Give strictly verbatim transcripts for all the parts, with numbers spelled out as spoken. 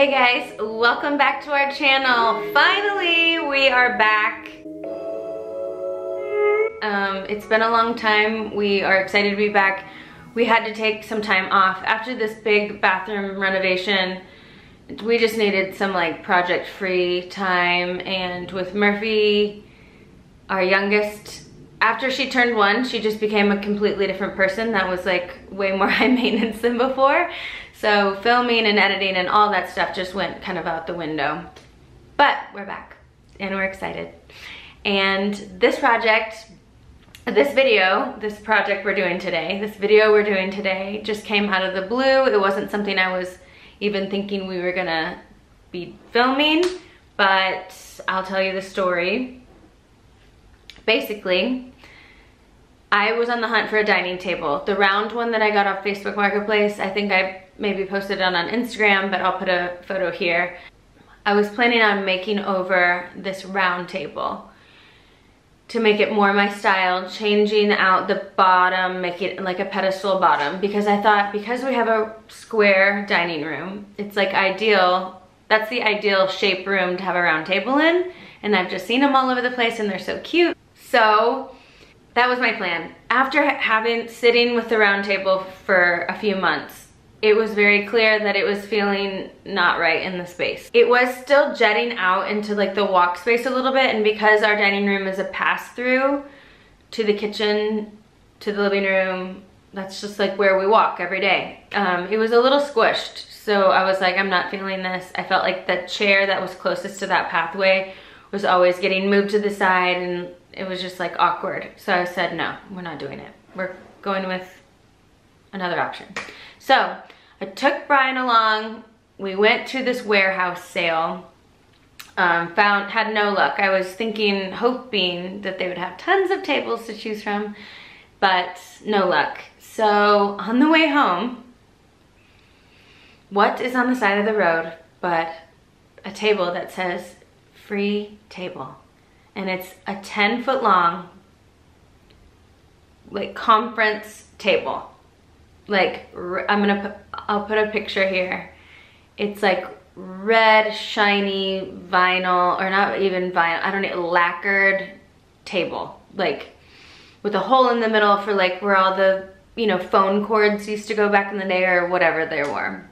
Hey guys, welcome back to our channel. Finally, we are back. Um, it's been a long time. We are excited to be back. We had to take some time off. After this big bathroom renovation, we just needed some like project-free time. And with Murphy, our youngest, after she turned one, she just became a completely different person that was like way more high maintenance than before. So filming and editing and all that stuff just went kind of out the window. But we're back and we're excited. And this project, this video, this project we're doing today, this video we're doing today just came out of the blue. It wasn't something I was even thinking we were gonna be filming, but I'll tell you the story. Basically, I was on the hunt for a dining table. The round one that I got off Facebook Marketplace, I think I maybe posted it on, on Instagram, but I'll put a photo here. I was planning on making over this round table to make it more my style, changing out the bottom, make it like a pedestal bottom, because I thought because we have a square dining room, it's like ideal, that's the ideal shape room to have a round table in, and I've just seen them all over the place and they're so cute. So that was my plan. After having sitting with the round table for a few months, it was very clear that it was feeling not right in the space. It was still jutting out into like the walk space a little bit, and because our dining room is a pass-through to the kitchen, to the living room, that's just like where we walk every day. Um, it was a little squished, so I was like, I'm not feeling this. I felt like the chair that was closest to that pathway was always getting moved to the side, and it was just like awkward. So I said, no, we're not doing it. We're going with another option. So I took Brian along. We went to this warehouse sale. Um, found had no luck. I was thinking, hoping that they would have tons of tables to choose from, but no luck. So on the way home, what is on the side of the road but a table that says free table? And it's a ten foot long, like conference table. Like, I'm gonna put, I'll put a picture here. It's like red, shiny vinyl, or not even vinyl, I don't know, lacquered table. Like, with a hole in the middle for like where all the, you know, phone cords used to go back in the day or whatever they were.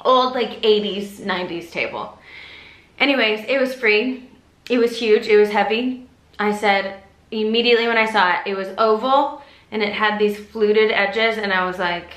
Old like eighties, nineties table. Anyways, it was free. It was huge, it was heavy. I said, immediately when I saw it, it was oval, and it had these fluted edges, and I was like,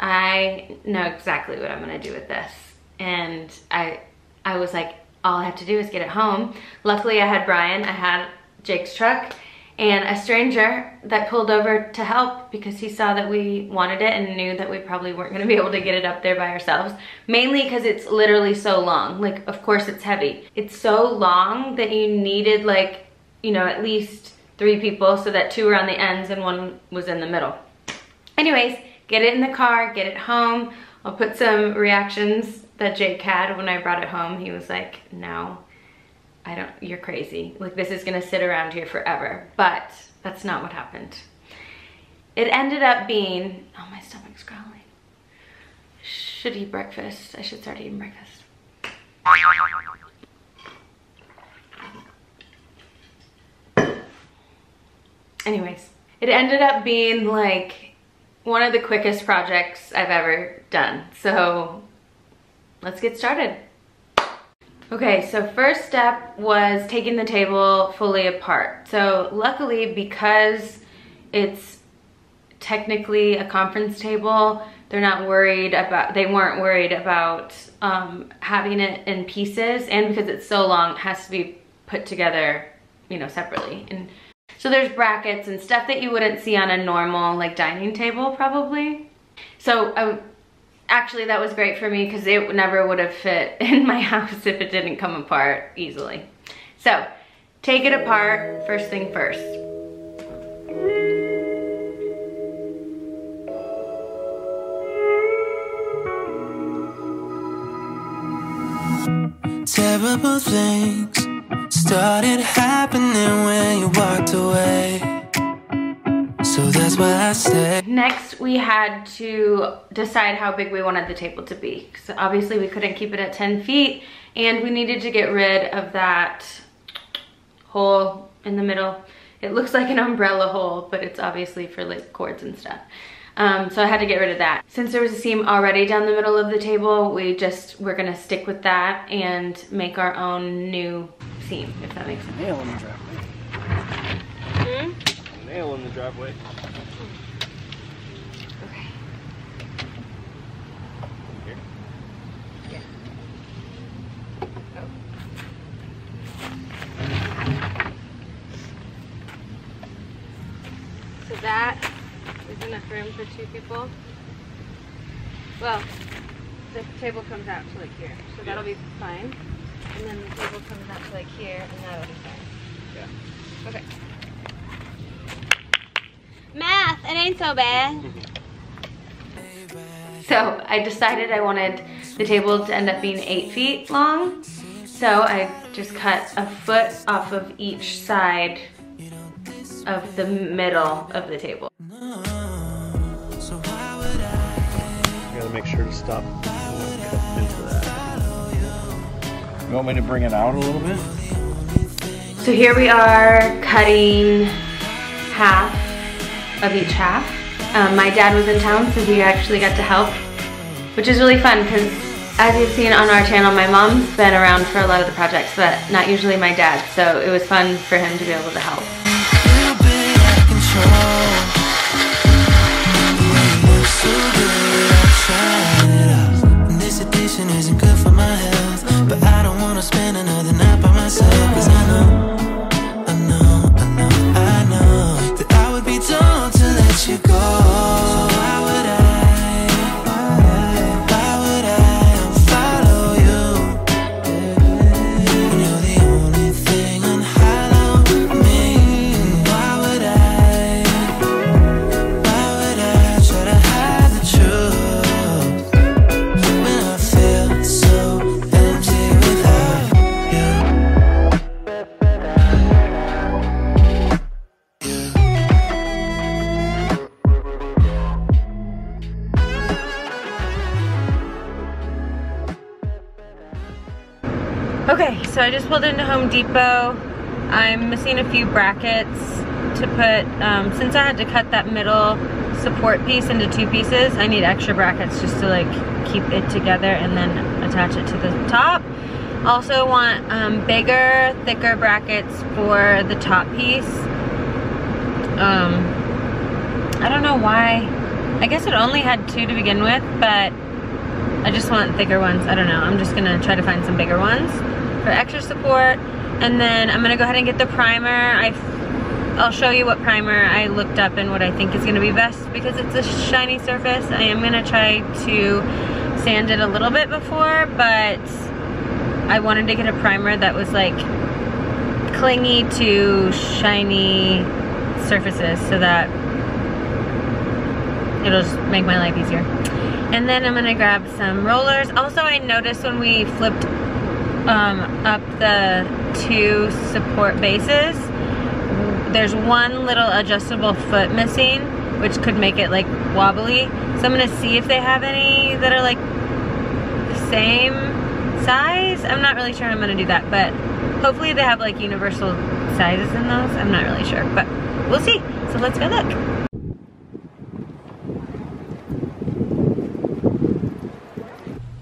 I know exactly what I'm gonna do with this. And I I was like, all I have to do is get it home. Luckily I had Brian, I had Jake's truck, and a stranger that pulled over to help because he saw that we wanted it and knew that we probably weren't gonna be able to get it up there by ourselves. Mainly because it's literally so long. Like, of course it's heavy. It's so long that you needed like, you know, at least three people, so that two were on the ends and one was in the middle. Anyways, get it in the car, get it home. I'll put some reactions that Jake had when I brought it home. He was like, no, I don't, you're crazy. Like, this is gonna sit around here forever. But that's not what happened. It ended up being, oh, my stomach's growling. Should eat breakfast. I should start eating breakfast. Anyways, it ended up being like one of the quickest projects I've ever done. So let's get started. Okay, so first step was taking the table fully apart. So luckily, because it's technically a conference table, they're not worried about, they weren't worried about um, having it in pieces, and because it's so long, it has to be put together, you know, separately. And so there's brackets and stuff that you wouldn't see on a normal like dining table probably. So I, actually that was great for me because it never would have fit in my house if it didn't come apart easily. So take it apart first thing first. Terrible things started happening when you walked away. So that's why I said. Next, we had to decide how big we wanted the table to be. So obviously we couldn't keep it at ten feet, and we needed to get rid of that hole in the middle. It looks like an umbrella hole, but it's obviously for like cords and stuff. Um, so I had to get rid of that. Since there was a seam already down the middle of the table, we just, we're gonna stick with that and make our own new seam, if that makes sense. Nail in the driveway. Hmm? Nail in the driveway. Okay. Here? Yeah. Oh. So that, enough room for two people. Well, the table comes out to like here, so that'll be fine. And then the table comes out to like here, and that'll be fine. Yeah. Okay. Math, it ain't so bad. So I decided I wanted the table to end up being eight feet long. So I just cut a foot off of each side of the middle of the table. Make sure to stop into that. You want me to bring it out a little bit? So here we are cutting half of each half. Um, my dad was in town, so he actually got to help, which is really fun because as you've seen on our channel, my mom's been around for a lot of the projects, but not usually my dad, so it was fun for him to be able to help. Isn't good for my health, but I don't want to spend another night by myself, because I know, I know, I know, I know that I would be dumb to let you go. Why would I, why would I follow you when you're the only thing on hollow me? Why would I, why would I try to hide the truth when I . Okay, so I just pulled into Home Depot. I'm missing a few brackets to put, um, since I had to cut that middle support piece into two pieces, I need extra brackets just to like keep it together and then attach it to the top. Also want um, bigger, thicker brackets for the top piece. Um, I don't know why, I guess it only had two to begin with, but I just want thicker ones, I don't know. I'm just gonna try to find some bigger ones for extra support. And then I'm gonna go ahead and get the primer. I I'll show you what primer I looked up and what I think is gonna be best because it's a shiny surface. I am gonna try to sand it a little bit before, but I wanted to get a primer that was like clingy to shiny surfaces so that it'll just make my life easier. And then I'm gonna grab some rollers. Also, I noticed when we flipped Um, up the two support bases, there's one little adjustable foot missing, which could make it like wobbly. So I'm gonna see if they have any that are like the same size. I'm not really sure I'm gonna do that, but hopefully they have like universal sizes in those. I'm not really sure, but we'll see. So let's go look.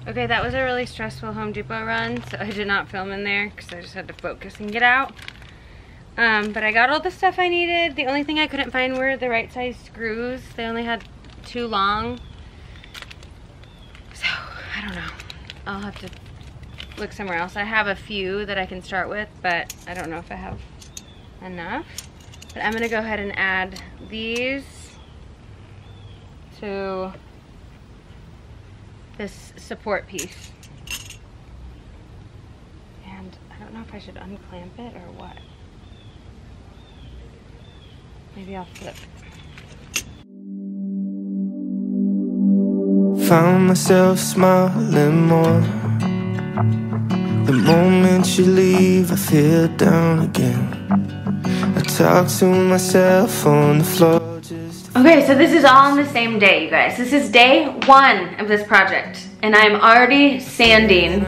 Okay, that was a really stressful Home Depot run, so I did not film in there because I just had to focus and get out. Um, but I got all the stuff I needed. The only thing I couldn't find were the right size screws. They only had two long. So, I don't know. I'll have to look somewhere else. I have a few that I can start with, but I don't know if I have enough. But I'm gonna go ahead and add these to this support piece. And I don't know if I should unclamp it or what. Maybe I'll flip it. Found myself smiling more. The moment you leave, I feel down again. I talk to myself on the floor. Just Okay, so this is all on the same day, you guys. This is day one of this project, and I'm already sanding.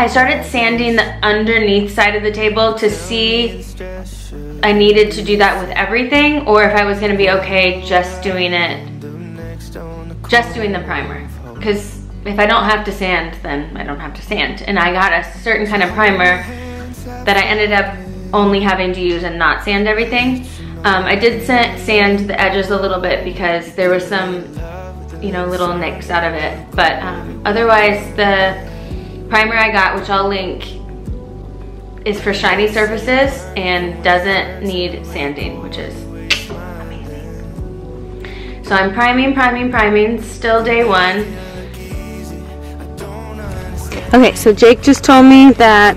I started sanding the underneath side of the table to see I needed to do that with everything, or if I was gonna be okay just doing it, just doing the primer. Because if I don't have to sand, then I don't have to sand. And I got a certain kind of primer that I ended up only having to use and not sand everything. Um, I did sand the edges a little bit because there were some, you know, little nicks out of it. But um, otherwise, the primer I got, which I'll link, is for shiny surfaces and doesn't need sanding, which is amazing. So I'm priming, priming, priming, still day one. Okay, so Jake just told me that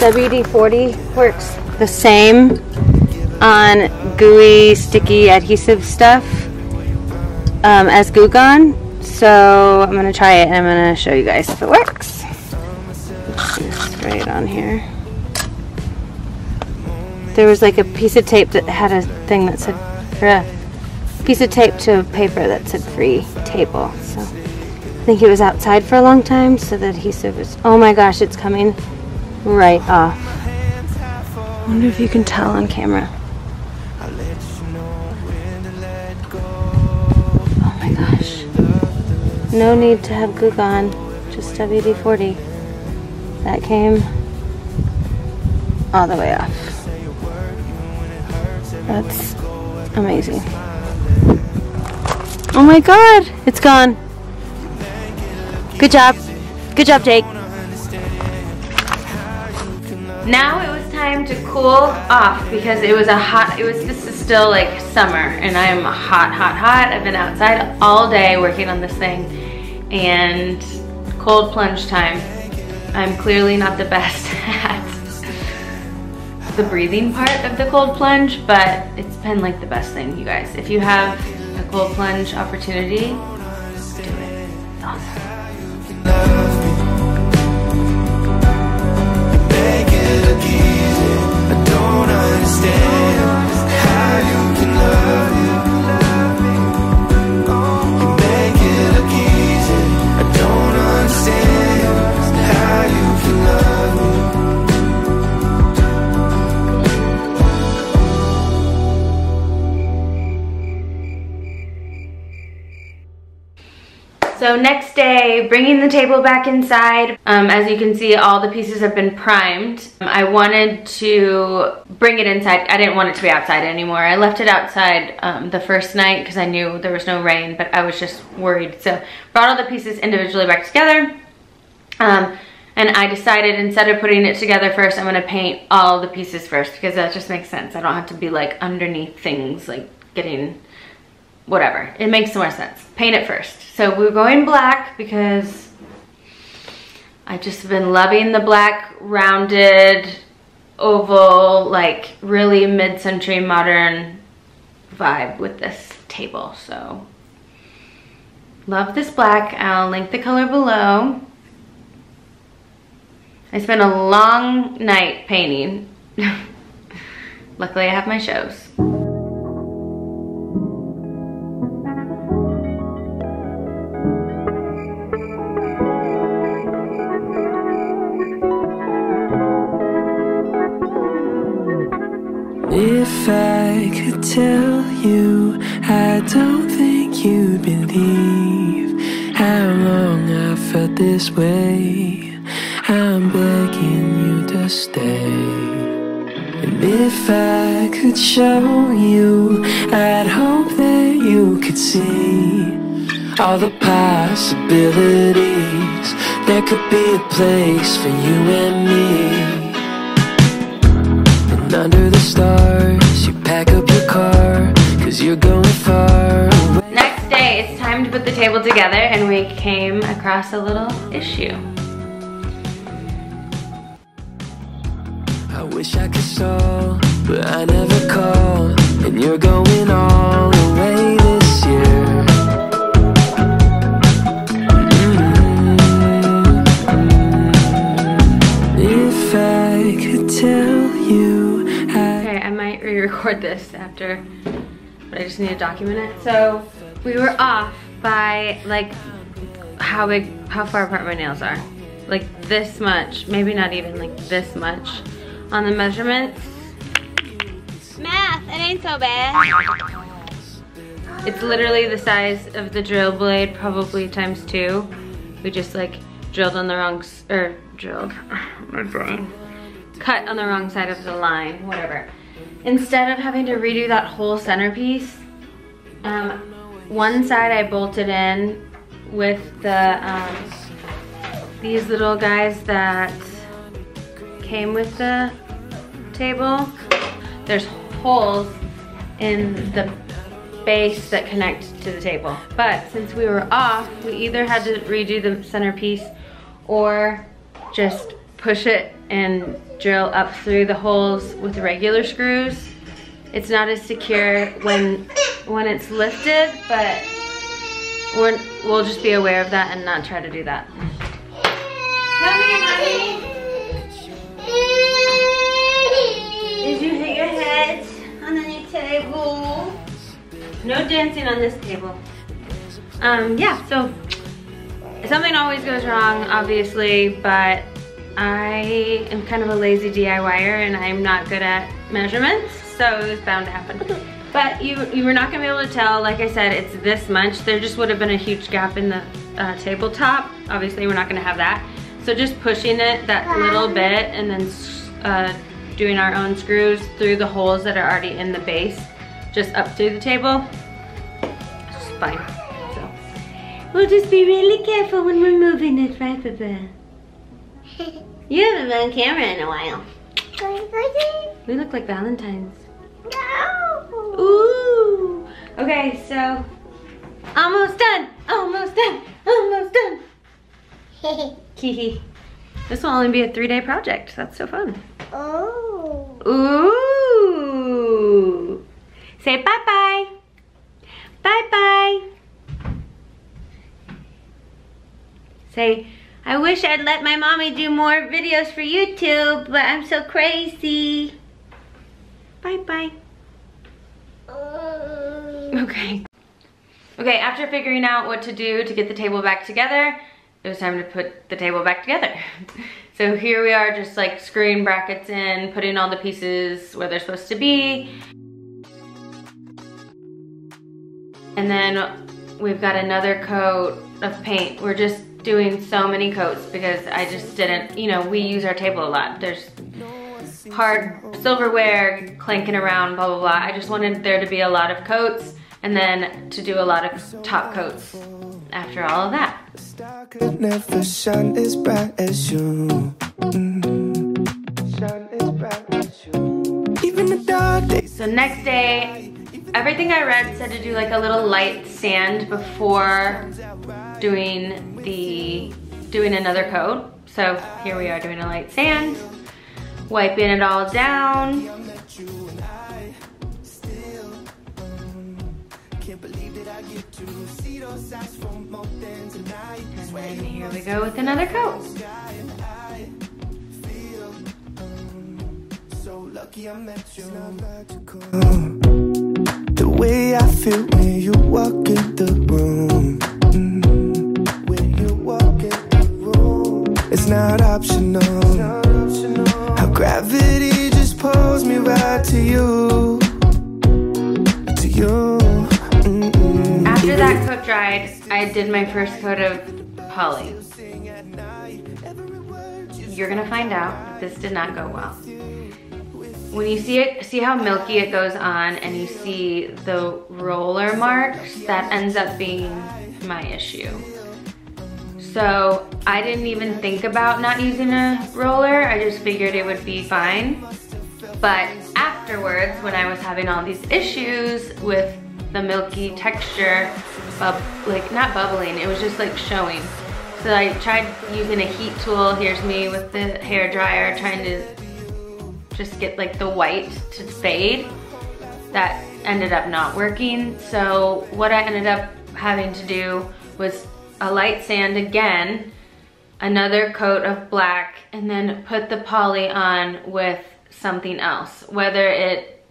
W D forty works the same on gooey, sticky, adhesive stuff um, as Goo Gone. So I'm gonna try it and I'm gonna show you guys if it works. I'm gonna spray it on here. There was like a piece of tape that had a thing that said, or a piece of tape to paper that said free table. So I think it was outside for a long time, so the adhesive was, oh my gosh, it's coming right off. I wonder if you can tell on camera. No need to have Goo Gone, just W D forty. That came all the way off. That's amazing. Oh my god, it's gone. Good job. Good job, Jake. Now it was time to cool off because it was a hot, it was, this is still like summer and I am hot, hot, hot. I've been outside all day working on this thing and cold plunge time. I'm clearly not the best at the breathing part of the cold plunge, but it's been like the best thing, you guys. If you have a cold plunge opportunity, do it. It's awesome. So next day, bringing the table back inside. Um, as you can see, all the pieces have been primed. I wanted to bring it inside. I didn't want it to be outside anymore. I left it outside um, the first night because I knew there was no rain, but I was just worried. So brought all the pieces individually back together. Um, and I decided instead of putting it together first, I'm gonna paint all the pieces first because that just makes sense. I don't have to be like underneath things, like getting whatever. It makes more sense. Paint it first. So we're going black because I've just been loving the black rounded oval, like really mid-century modern vibe with this table. So love this black. I'll link the color below. I spent a long night painting. Luckily I have my shows. If I could tell you, I don't think you'd believe how long I felt this way. I'm begging you to stay. And if I could show you, I'd hope that you could see all the possibilities. There could be a place for you and me. Under the stars, you pack up your car, cause you're going far away. Next day, it's time to put the table together, and we came across a little issue. I wish I could solve, but I never call, and you're going all the way this year. Mm-hmm. If I could tell you. Record this after, but I just need to document it. So we were off by like how big, how far apart my nails are. Like this much, maybe not even like this much on the measurements. Math, it ain't so bad. It's literally the size of the drill blade, probably times two. We just like drilled on the wrong, s or drilled, my drawing. Cut on the wrong side of the line, whatever. Instead of having to redo that whole centerpiece, um, one side I bolted in with the, um, these little guys that came with the table. There's holes in the base that connects to the table. But since we were off, we either had to redo the centerpiece or just push it and drill up through the holes with regular screws. It's not as secure when when it's lifted, but we're, we'll just be aware of that and not try to do that. Come here, honey. Did you hit your head on the new table? No dancing on this table. Um, yeah, so something always goes wrong, obviously, but I am kind of a lazy D I Y er and I'm not good at measurements, so it was bound to happen. But you, you were not gonna be able to tell. Like I said, it's this much. There just would have been a huge gap in the uh, tabletop. Obviously, we're not gonna have that. So just pushing it that little bit and then uh, doing our own screws through the holes that are already in the base, just up through the table. It's just fine. So we'll just be really careful when we're moving it, right, Baba? You haven't been on camera in a while. We look like Valentines. No. Ooh. Okay, so almost done. Almost done. Almost done. Hee. This will only be a three-day project. That's so fun. Oh. Ooh. Say bye-bye. Bye-bye. Say, I wish I'd let my mommy do more videos for YouTube, but I'm so crazy. Bye-bye. Okay. Okay, after figuring out what to do to get the table back together, it was time to put the table back together. So here we are, just like screwing brackets in, putting all the pieces where they're supposed to be. And then we've got another coat of paint. We're just doing so many coats because I just didn't, you know, we use our table a lot. There's hard silverware clanking around, blah, blah, blah. I just wanted there to be a lot of coats and then to do a lot of top coats after all of that. The star could never shine as bright as you. Mm-hmm. Shine as bright as you. Even the dark days. So next day, everything I read said to do like a little light sand before doing the doing another coat. So here we are doing a light sand, wiping it all down. And then here we go with another coat. So lucky I met you. The way I feel when you walk in the room. Mm-hmm. When you walk in the room, it's not optional. It's not optional. How gravity just pulls me right to you, to you. Mm-hmm. After that coat dried, I did my first coat of poly. You're gonna find out this did not go well. When you see it, see how milky it goes on and you see the roller marks, that ends up being my issue. So I didn't even think about not using a roller. I just figured it would be fine. But afterwards, when I was having all these issues with the milky texture, bub like not bubbling, it was just like showing. So I tried using a heat tool. Here's me with the hair dryer trying to just get like the white to fade. That ended up not working. So what I ended up having to do was a light sand again, another coat of black, and then put the poly on with something else. Whether it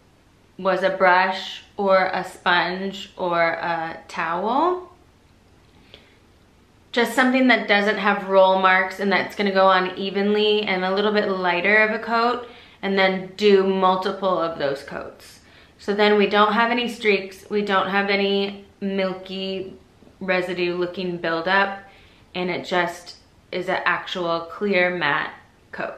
was a brush or a sponge or a towel. Just something that doesn't have roll marks and that's gonna go on evenly, and a little bit lighter of a coat, and then do multiple of those coats. So then we don't have any streaks, we don't have any milky residue looking buildup, and it just is an actual clear matte coat.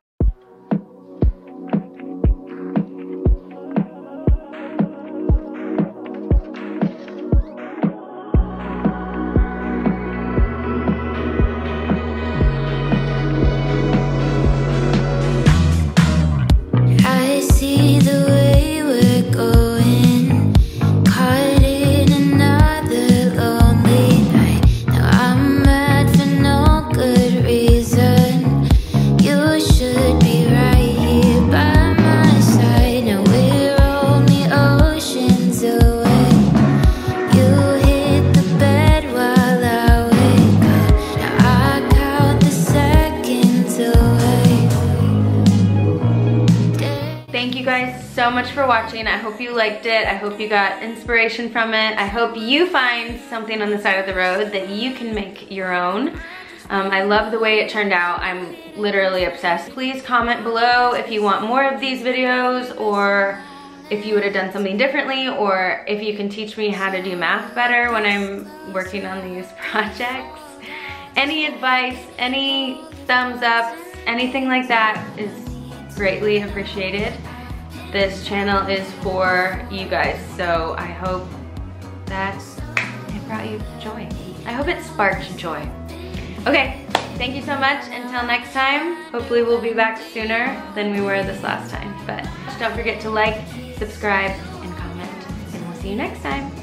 So much for watching. I hope you liked it. I hope you got inspiration from it. I hope you find something on the side of the road that you can make your own. Um, I love the way it turned out. I'm literally obsessed. Please comment below if you want more of these videos, or if you would have done something differently, or if you can teach me how to do math better when I'm working on these projects. Any advice, any thumbs ups, anything like that is greatly appreciated. This channel is for you guys, so I hope that it brought you joy. I hope it sparked joy. Okay, thank you so much. Until next time, hopefully we'll be back sooner than we were this last time. But don't forget to like, subscribe, and comment, and we'll see you next time.